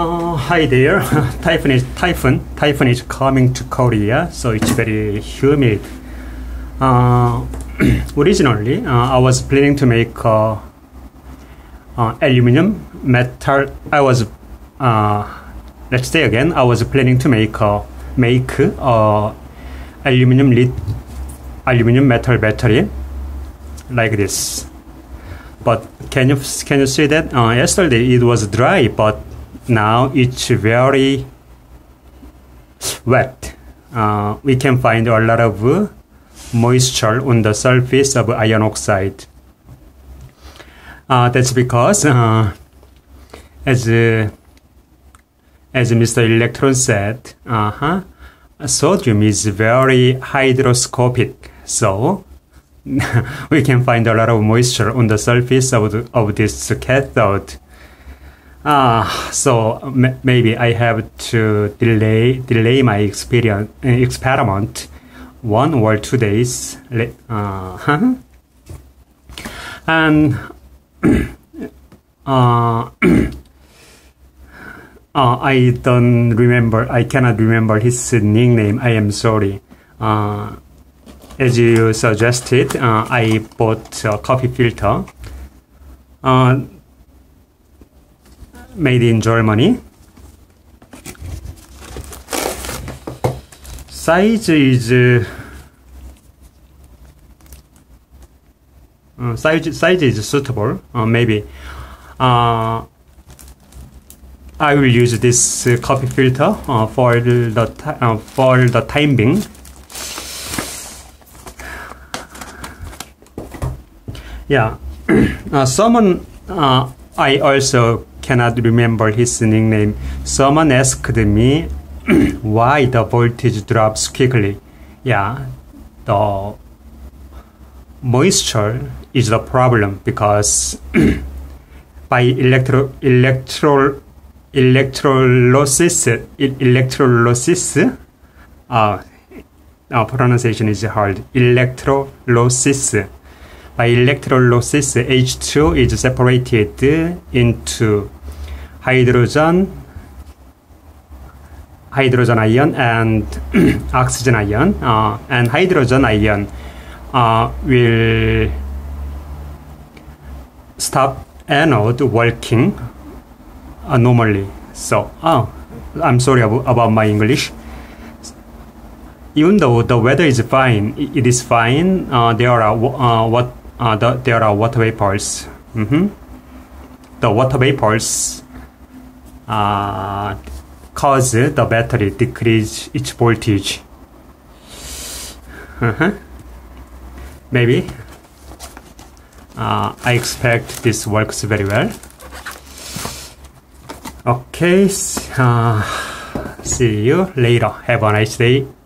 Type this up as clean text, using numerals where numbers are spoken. Hi there. Typhoon is coming to Korea, so it's very humid. Originally, I was planning to make aluminum metal. I was planning to make aluminum metal battery like this. But can you see that yesterday it was dry, but now it's very wet. We can find a lot of moisture on the surface of iron oxide. That's because as Mr. Electron said, sodium is very hygroscopic, so we can find a lot of moisture on the surface of this cathode. So maybe I have to delay my experiment 1 or 2 days. And I cannot remember his nickname. I am sorry. As you suggested, I bought a coffee filter. Made in Germany. Size is suitable. Maybe I will use this coffee filter for the time being. Yeah, someone I also cannot remember his nickname. Someone asked me why the voltage drops quickly. Yeah, the moisture is the problem, because by electrolysis, pronunciation is hard. Electrolysis. By electrolysis, H2 is separated into hydrogen ion and oxygen ion, and hydrogen ion will stop anode working normally. So I'm sorry about my English. Even though the weather is fine, there are water vapors. The water vapors cause the battery decrease its voltage. Maybe I expect this works very well. Okay, see you later. Have a nice day.